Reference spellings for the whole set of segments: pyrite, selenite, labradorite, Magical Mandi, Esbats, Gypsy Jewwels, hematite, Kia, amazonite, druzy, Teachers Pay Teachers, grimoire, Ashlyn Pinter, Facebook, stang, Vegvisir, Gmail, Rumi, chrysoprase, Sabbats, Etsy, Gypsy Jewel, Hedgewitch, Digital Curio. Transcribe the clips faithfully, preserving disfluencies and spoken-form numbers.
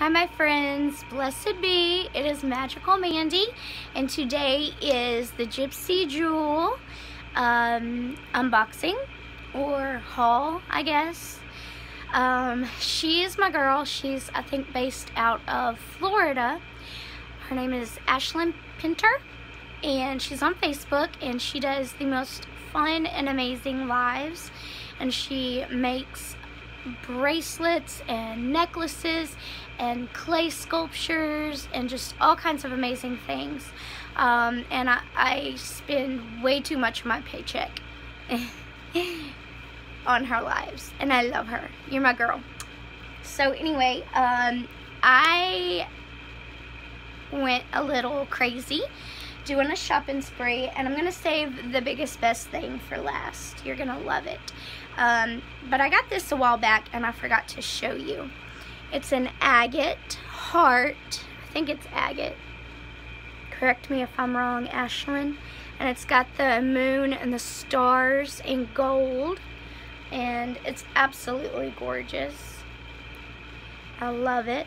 Hi my friends, blessed be, it is Magical Mandy, and today is the Gypsy Jewel um, unboxing, or haul, I guess. Um, she is my girl, she's I think based out of Florida. Her name is Ashlyn Pinter, and she's on Facebook, and she does the most fun and amazing lives, and she makes bracelets and necklaces and clay sculptures and just all kinds of amazing things, um, and I, I spend way too much of my paycheck on her lives, and I love her. You're my girl. So anyway, um, I went a little crazy doing a shopping spree, and I'm gonna save the biggest best thing for last. You're gonna love it. Um, but I got this a while back and I forgot to show you. It's an agate heart. I think it's agate. Correct me if I'm wrong, Ashlyn. And it's got the moon and the stars in gold, and it's absolutely gorgeous. I love it.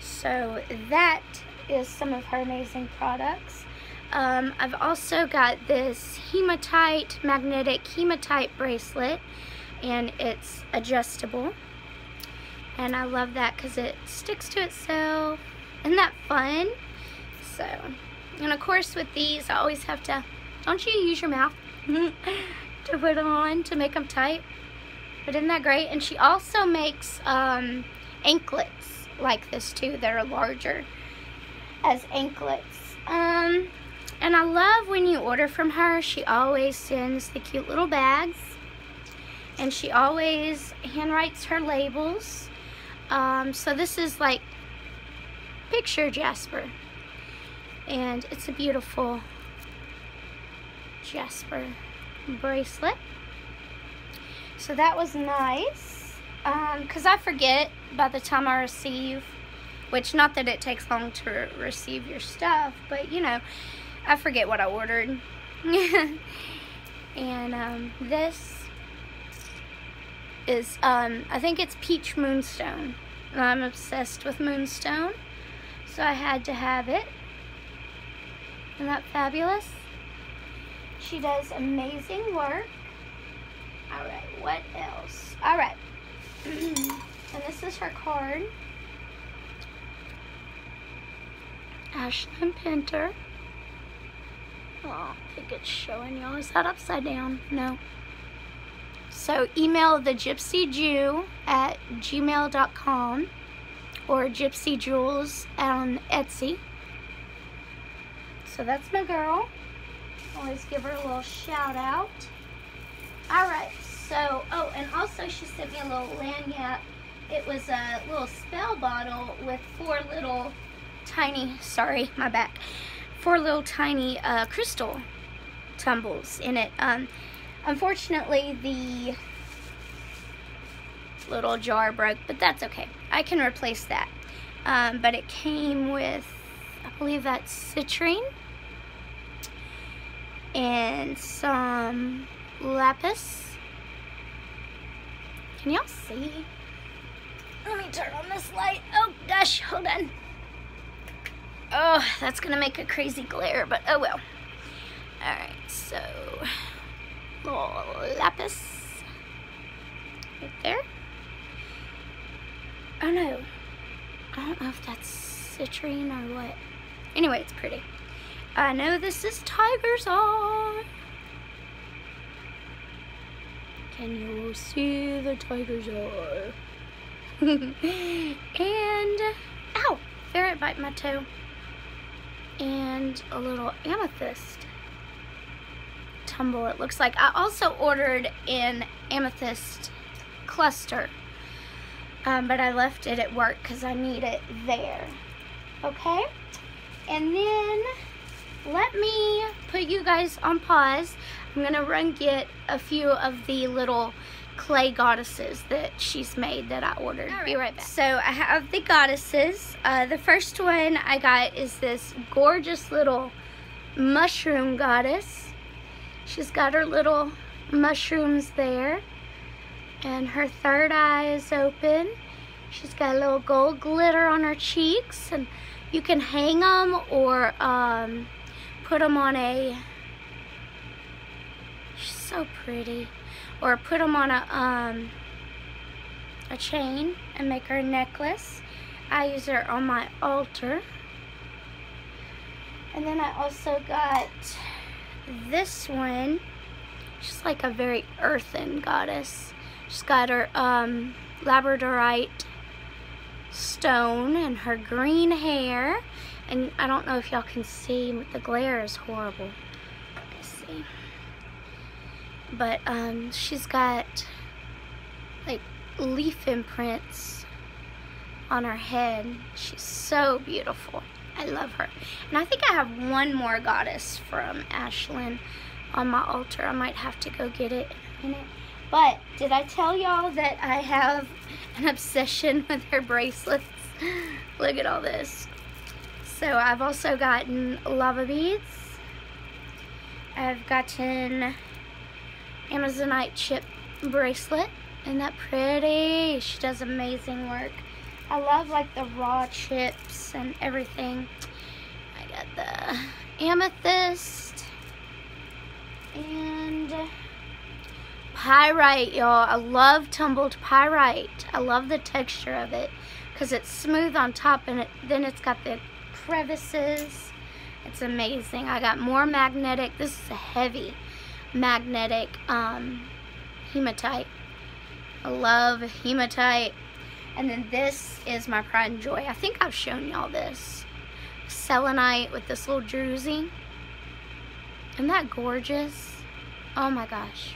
So that is some of her amazing products. Um, I've also got this hematite, magnetic hematite bracelet, and it's adjustable. And I love that because it sticks to itself. Isn't that fun? So, and of course with these, I always have to, don't you use your mouth to put them on to make them tight? But isn't that great? And she also makes um, anklets like this too that are larger as anklets. Um, and I love when you order from her, she always sends the cute little bags, and she always handwrites her labels. Um, so this is like picture jasper, and it's a beautiful jasper bracelet. So that was nice, um, because I forget by the time I receive, which not that it takes long to receive your stuff, but you know, I forget what I ordered. And um, this is, um, I think it's peach moonstone. I'm obsessed with moonstone, so I had to have it. Isn't that fabulous? She does amazing work. All right, what else? All right, and this is her card. Ashlyn Pinter. Oh, I think it's showing y'all. Is that upside down? No. So email the Gypsy Jew at gmail dot com or Gypsy Jewels on Etsy. So that's my girl. Always give her a little shout out. Alright, so, oh, and also she sent me a little lanyard. It was a little spell bottle with four little tiny, sorry, my back, four little tiny uh, crystal tumbles in it. Um, unfortunately, the little jar broke, but that's okay. I can replace that. Um, but it came with, I believe that's citrine and some lapis. Can y'all see? Let me turn on this light. Oh gosh, hold on. Oh, that's gonna make a crazy glare, but oh well. Alright, so little lapis right there. Oh no, I don't know if that's citrine or what. Anyway, it's pretty. I know this is tiger's eye. Can you see the tiger's eye? And, ow, ferret bite my toe. And a little amethyst tumble, it looks like. I also ordered an amethyst cluster, um, but I left it at work because I need it there. Okay, and then let me put you guys on pause. I'm gonna run get a few of the little clay goddesses that she's made that I ordered. All right. Be right back. So I have the goddesses. Uh, the first one I got is this gorgeous little mushroom goddess. She's got her little mushrooms there, and her third eye is open, She's got a little gold glitter on her cheeks, and you can hang them or um, put them on a, she's so pretty, or put them on a, um, a chain and make her a necklace. I use her on my altar. And then I also got this one. She's like a very earthen goddess. She's got her um, labradorite stone and her green hair. And I don't know if y'all can see, but the glare is horrible. Let's see. But um, she's got like leaf imprints on her head. She's so beautiful. I love her. And I think I have one more goddess from Ashlyn on my altar. I might have to go get it in a minute. But did I tell y'all that I have an obsession with her bracelets? Look at all this. So I've also gotten lava beads. I've gotten Amazonite chip bracelet. Isn't that pretty? She does amazing work. I love like the raw chips and everything. I got the amethyst and pyrite, y'all. I love tumbled pyrite. I love the texture of it because it's smooth on top and it, then it's got the crevices. It's amazing. I got more magnetic. This is a heavy magnetic um, hematite. I love hematite. And then this is my pride and joy. I think I've shown y'all this. Selenite with this little druzy. Isn't that gorgeous? Oh my gosh.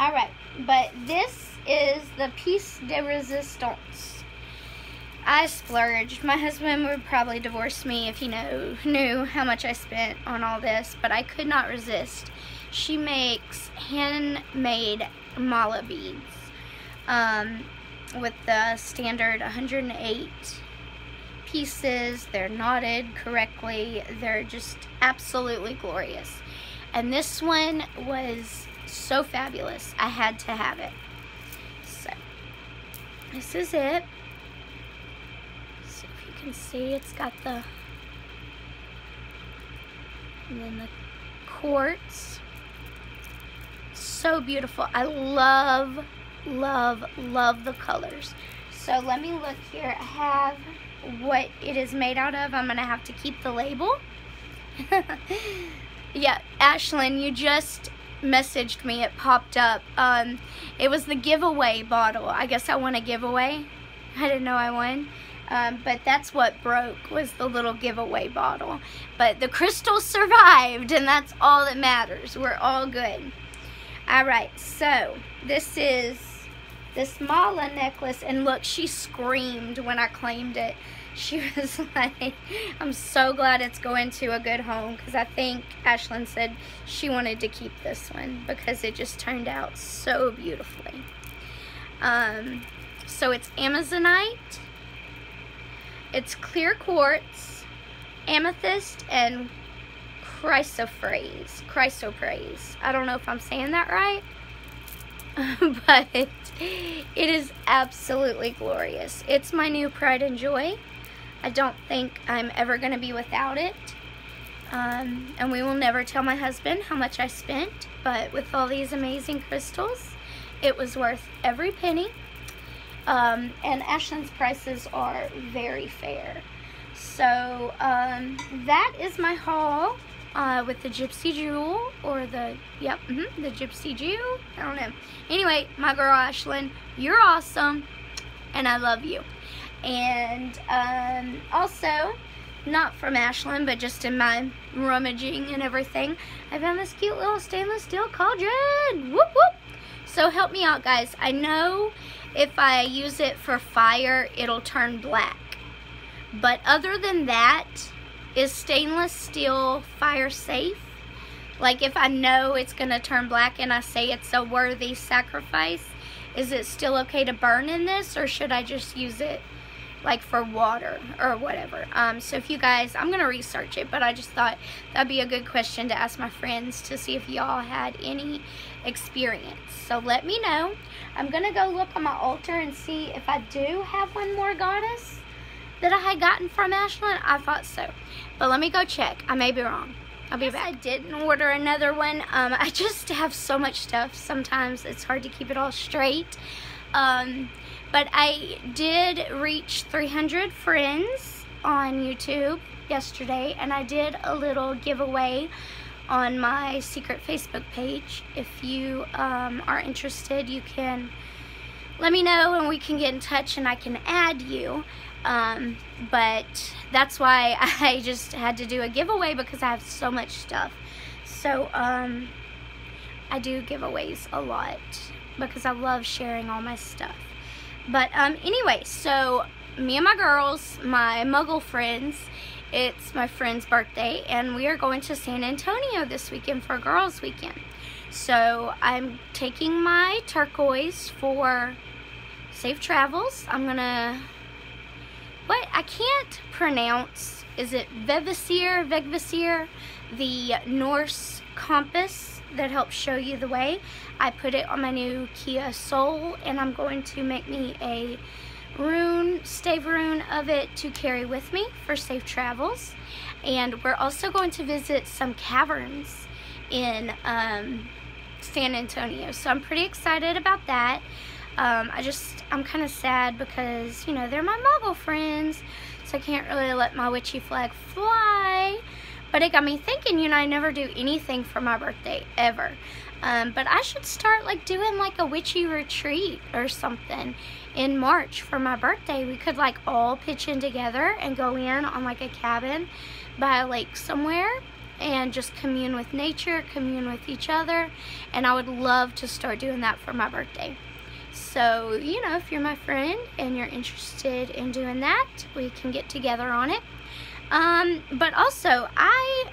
All right, but this is the piece de resistance. I splurged. My husband would probably divorce me if he know, knew how much I spent on all this, but I could not resist. She makes handmade mala beads. Um, with the standard one hundred eight pieces. They're knotted correctly. They're just absolutely glorious. And this one was so fabulous. I had to have it. So, this is it. So if you can see, it's got the, and then the quartz. So beautiful. I love love love the colors. So let me look here. I have what it is made out of. I'm gonna have to keep the label. Yeah, Ashlyn, you just messaged me. It popped up. Um it was the giveaway bottle. I guess I won a giveaway. I didn't know I won. Um, but that's what broke, was the little giveaway bottle. But the crystal survived, and that's all that matters. We're all good. All right, so this is this mala necklace, and look, she screamed when I claimed it. She was like, I'm so glad it's going to a good home, because I think Ashlyn said she wanted to keep this one because it just turned out so beautifully. Um, so it's Amazonite, it's clear quartz, amethyst, and chrysoprase, chrysoprase. I don't know if I'm saying that right, but it is absolutely glorious. It's my new pride and joy. I don't think I'm ever going to be without it. Um, and we will never tell my husband how much I spent, but with all these amazing crystals, it was worth every penny. Um, and Ashlyn's prices are very fair. So um, that is my haul. Uh, with the Gypsy Jewel, or the, yep, mm-hmm, the Gypsy Jewel, I don't know. Anyway, my girl Ashlyn, you're awesome, and I love you. And um, also, not from Ashlyn, but just in my rummaging and everything, I found this cute little stainless steel cauldron, whoop whoop. So help me out, guys. I know if I use it for fire, it'll turn black, but other than that, is stainless steel fire safe? Like, if I know it's gonna turn black and I say it's a worthy sacrifice, is it still okay to burn in this, or should I just use it like for water or whatever. Um, so if you guys, I'm gonna research it, but I just thought that'd be a good question to ask my friends to see if y'all had any experience. So let me know. I'm gonna go look on my altar and see if I do have one more goddess that I had gotten from Ashlyn. I thought so, but let me go check. I may be wrong. I'll be back. I didn't order another one. Um, I just have so much stuff. Sometimes it's hard to keep it all straight. Um, but I did reach three hundred friends on YouTube yesterday, and I did a little giveaway on my secret Facebook page. If you um, are interested, you can let me know and we can get in touch and I can add you. Um, but that's why I just had to do a giveaway, because I have so much stuff. So, um, I do giveaways a lot because I love sharing all my stuff. But, um, anyway, so me and my girls, my muggle friends, it's my friend's birthday, and we are going to San Antonio this weekend for Girls Weekend. So, I'm taking my turquoise for safe travels. I'm gonna... What I can't pronounce, is it Vegvisir, Vegvisir, the Norse compass that helps show you the way. I put it on my new Kia Soul, and I'm going to make me a rune, stave rune of it to carry with me for safe travels. And we're also going to visit some caverns in um, San Antonio, so I'm pretty excited about that. Um, I just, I'm kind of sad because, you know, they're my muggle friends, so I can't really let my witchy flag fly. But it got me thinking, you know, I never do anything for my birthday, ever. Um, but I should start, like, doing, like, a witchy retreat or something in March for my birthday. We could, like, all pitch in together and go in on, like, a cabin by a lake somewhere and just commune with nature, commune with each other. And I would love to start doing that for my birthday. So, you know, if you're my friend and you're interested in doing that, we can get together on it. Um, but also, I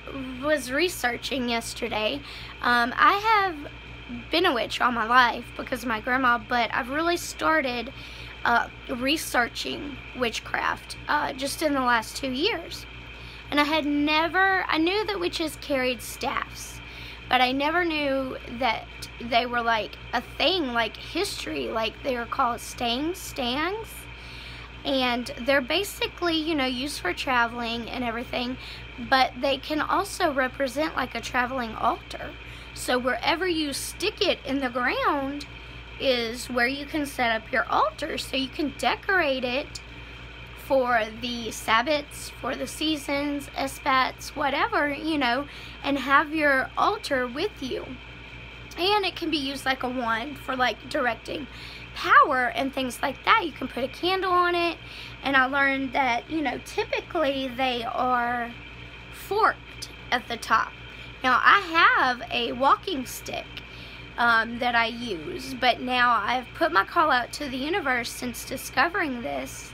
was researching yesterday. Um, I have been a witch all my life because of my grandma, but I've really started uh, researching witchcraft uh, just in the last two years. And I had never, I knew that witches carried staffs, but I never knew that they were like a thing, like history, like they were called stang, stangs. And they're basically, you know, used for traveling and everything, but they can also represent like a traveling altar. So wherever you stick it in the ground is where you can set up your altar. So you can decorate it for the Sabbats, for the seasons, Esbats, whatever, you know, and have your altar with you. And it can be used like a wand for like directing power and things like that. You can put a candle on it. And I learned that, you know, typically they are forked at the top. Now I have a walking stick um, that I use, but now I've put my call out to the universe since discovering this,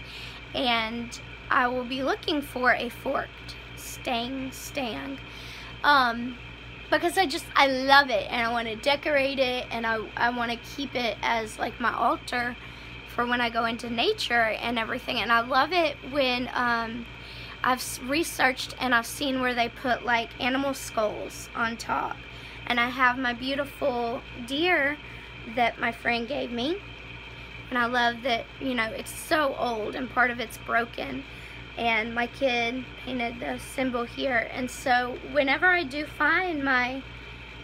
and I will be looking for a forked stang, stang, um, because I just, I love it, and I want to decorate it, and I, I want to keep it as like my altar for when I go into nature and everything. And I love it when um, I've researched and I've seen where they put like animal skulls on top. And I have my beautiful deer that my friend gave me. And I love that, you know, it's so old and part of it's broken. And my kid painted the symbol here. And so whenever I do find my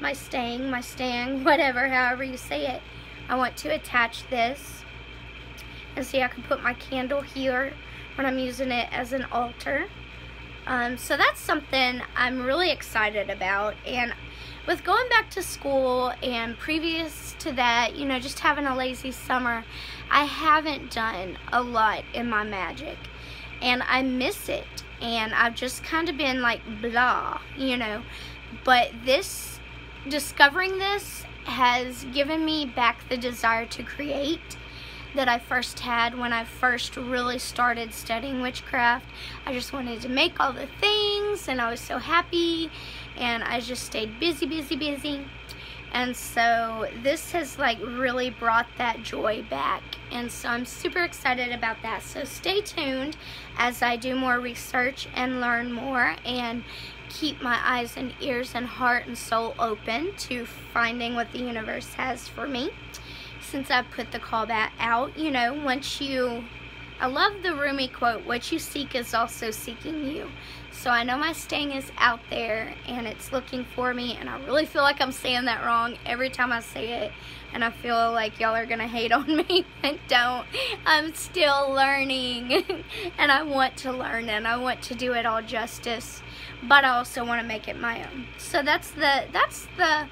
my stang, my stang, whatever, however you say it, I want to attach this. And see, I can put my candle here when I'm using it as an altar. Um, so that's something I'm really excited about. And with going back to school and previous to that, you know, just having a lazy summer, I haven't done a lot in my magic. And I miss it. And I've just kind of been like, blah, you know. But this, discovering this has given me back the desire to create that I first had when I first really started studying witchcraft. I just wanted to make all the things, and I was so happy, and I just stayed busy, busy, busy. And so this has like really brought that joy back and so I'm super excited about that. So stay tuned as I do more research and learn more and keep my eyes and ears and heart and soul open to finding what the universe has for me. Since I put the call back out, you know, once you, I love the Rumi quote, what you seek is also seeking you. So I know my stang is out there and it's looking for me, and I really feel like I'm saying that wrong every time I say it, and I feel like y'all are gonna hate on me, and don't. I'm still learning and I want to learn and I want to do it all justice, but I also want to make it my own. So that's the, that's the,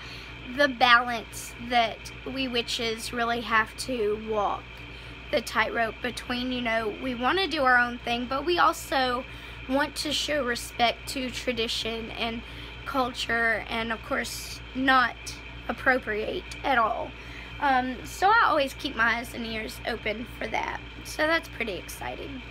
the balance that we witches really have to walk, the tightrope between, you know, we want to do our own thing, but we also want to show respect to tradition and culture, and of course not appropriate at all. Um, so I always keep my eyes and ears open for that. So that's pretty exciting.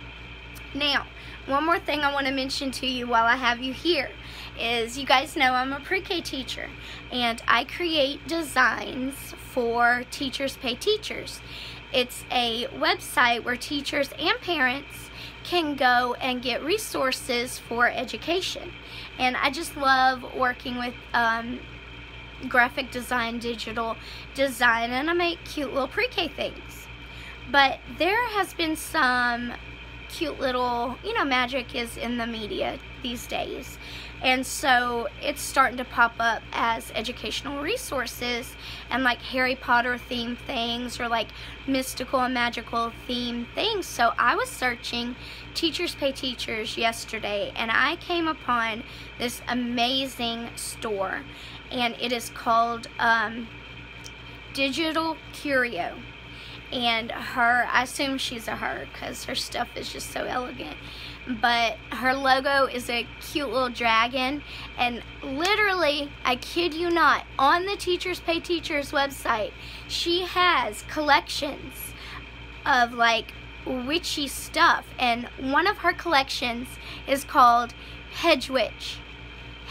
Now, one more thing I want to mention to you while I have you here is, you guys know I'm a pre-K teacher, and I create designs for Teachers Pay Teachers. It's a website where teachers and parents can go and get resources for education. And I just love working with um, graphic design, digital design, and I make cute little pre-K things. But there has been some cute little, you know, magic is in the media these days, and so it's starting to pop up as educational resources, and like Harry Potter themed things, or like mystical and magical themed things. So I was searching Teachers Pay Teachers yesterday, and I came upon this amazing store, and it is called um, Digital Curio. And her, I assume she's a her because her stuff is just so elegant, but her logo is a cute little dragon. And literally, I kid you not, on the Teachers Pay Teachers website, she has collections of like witchy stuff, and one of her collections is called Hedgewitch.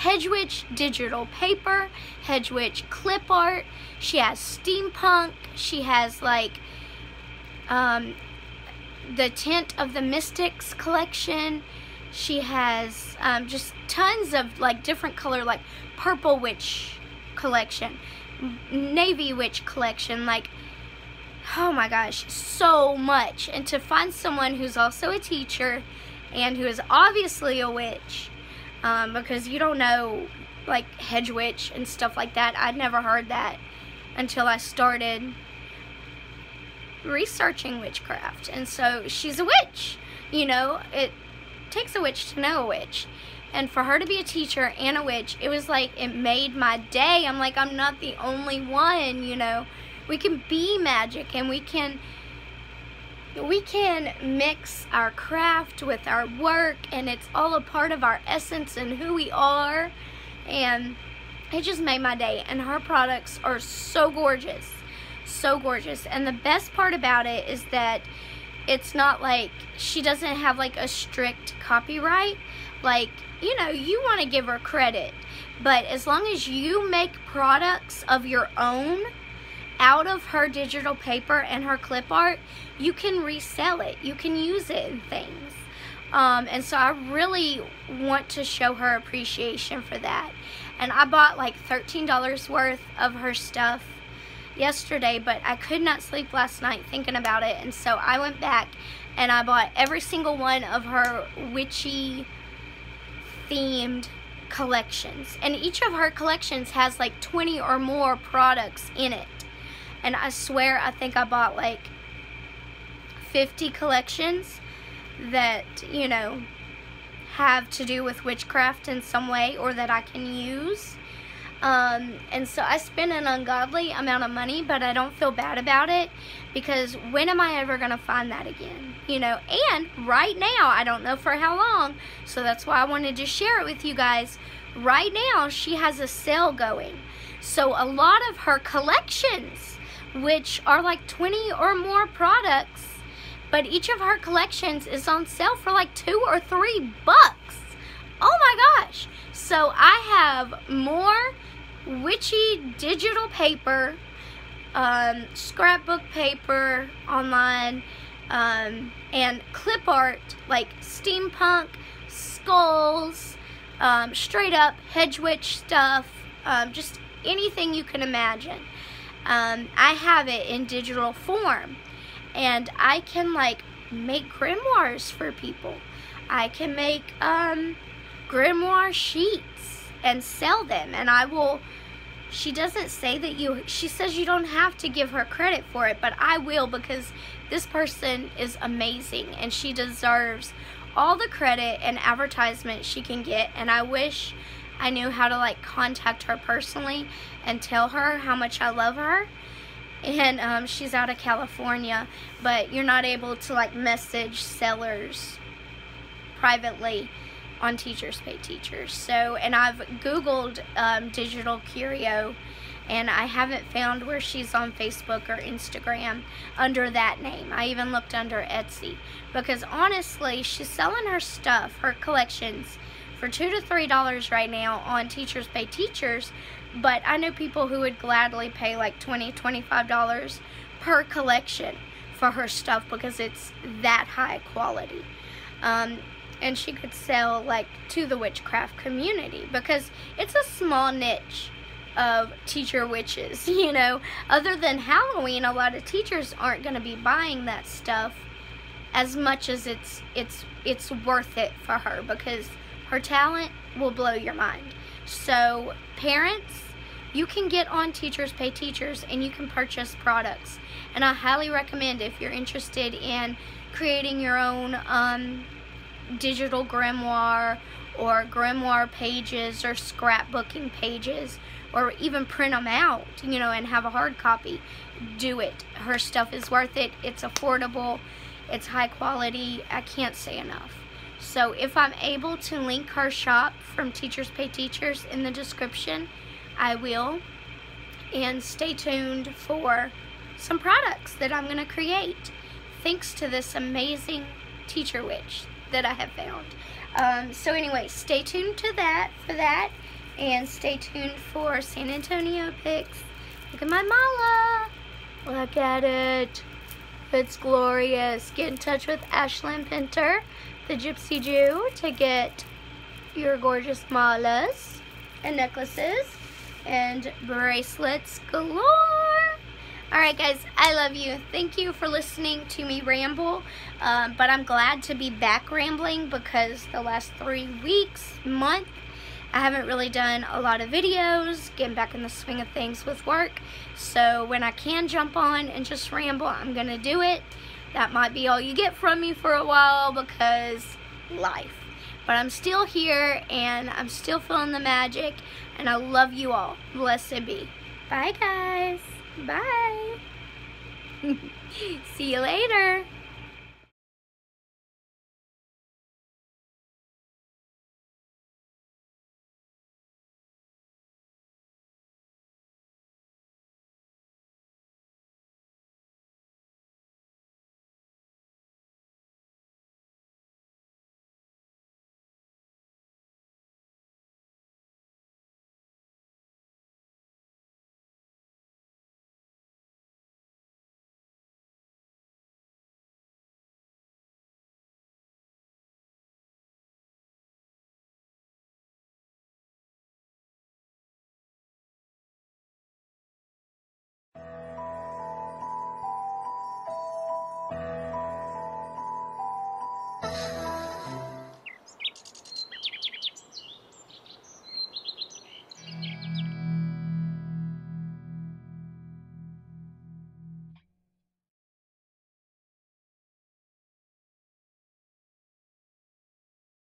Hedgewitch digital paper, Hedgewitch clip art, she has steampunk, she has like Um, the Tent of the Mystics collection. She has um, just tons of like different color, like purple witch collection, navy witch collection, like, oh my gosh, so much. And to find someone who's also a teacher and who is obviously a witch, um, because you don't know like Hedgewitch and stuff like that. I'd never heard that until I started researching witchcraft, and so she's a witch. You know, it takes a witch to know a witch, and for her to be a teacher and a witch, it was like, it made my day. I'm like, I'm not the only one, you know. We can be magic, and we can we can mix our craft with our work, and it's all a part of our essence and who we are, and it just made my day. And her products are so gorgeous, so gorgeous. And the best part about it is that it's not like, she doesn't have like a strict copyright. Like, you know, you want to give her credit, but as long as you make products of your own out of her digital paper and her clip art, you can resell it, you can use it in things. Um, and so I really want to show her appreciation for that. And I bought like thirteen dollars worth of her stuff yesterday, but I could not sleep last night thinking about it, and so I went back and I bought every single one of her witchy themed collections, and each of her collections has like twenty or more products in it. And I swear, I think I bought like fifty collections that, you know, have to do with witchcraft in some way, or that I can use. Um, and so I spent an ungodly amount of money, but I don't feel bad about it, because when am I ever going to find that again, you know? And right now, I don't know for how long, so that's why I wanted to share it with you guys. Right now, she has a sale going, so a lot of her collections, which are like twenty or more products, but each of her collections is on sale for like two or three bucks. Oh my gosh! So I have more witchy digital paper um, scrapbook paper online, um, and clip art like steampunk, skulls, um, straight up Hedgewitch stuff, um, just anything you can imagine. Um, I have it in digital form, and I can like make grimoires for people. I can make um, grimoire sheets and sell them, and I will. She doesn't say that you, she says you don't have to give her credit for it, but I will, because this person is amazing and she deserves all the credit and advertisement she can get. And I wish I knew how to like contact her personally and tell her how much I love her. And um, she's out of California, but you're not able to like message sellers privately on Teachers Pay Teachers. So, and I've Googled um, Digital Curio, and I haven't found where she's on Facebook or Instagram under that name. I even looked under Etsy, because honestly, she's selling her stuff, her collections, for two to three dollars right now on Teachers Pay Teachers, but I know people who would gladly pay like twenty, twenty-five dollars per collection for her stuff, because it's that high quality. Um, and she could sell like to the witchcraft community, because it's a small niche of teacher witches, you know. Other than Halloween, a lot of teachers aren't going to be buying that stuff as much as it's it's it's worth it for her, because her talent will blow your mind. So parents, you can get on Teachers Pay Teachers and you can purchase products, and I highly recommend, if you're interested in creating your own um digital grimoire or grimoire pages or scrapbooking pages, or even print them out, you know, and have a hard copy, do it. Her stuff is worth it. It's affordable, it's high quality. I can't say enough. So if I'm able to link her shop from Teachers Pay Teachers in the description, I will. And stay tuned for some products that I'm going to create thanks to this amazing teacher witch that I have found. Um, so anyway, stay tuned to that for that, and stay tuned for San Antonio pics. Look at my mala. Look at it. It's glorious. Get in touch with Ashlyn Pinter, the Gypsy Jew, to get your gorgeous malas and necklaces and bracelets galore. Alright guys, I love you. Thank you for listening to me ramble, um, but I'm glad to be back rambling, because the last three weeks, month, I haven't really done a lot of videos, getting back in the swing of things with work. So when I can jump on and just ramble, I'm going to do it. That might be all you get from me for a while, because life. But I'm still here, and I'm still feeling the magic, and I love you all. Blessed be. Bye guys. Bye. See you later.